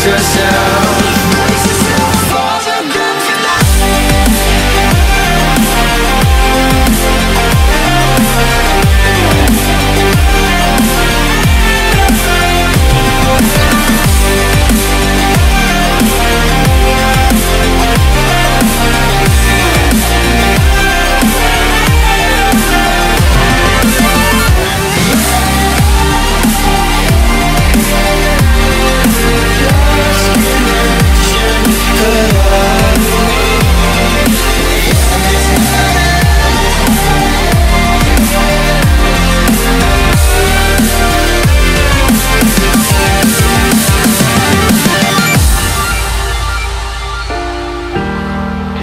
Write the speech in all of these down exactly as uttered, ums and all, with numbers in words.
brace yourself.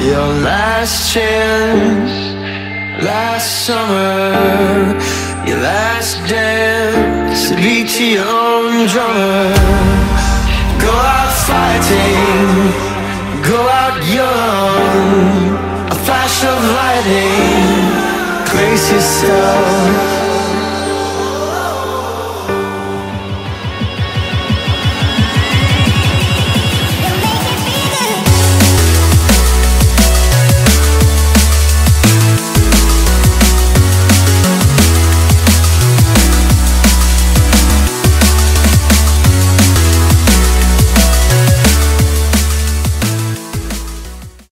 Your last chance, last summer, your last dance, beat to your own drummer. Go out fighting, go out young, a flash of lightning, brace yourself.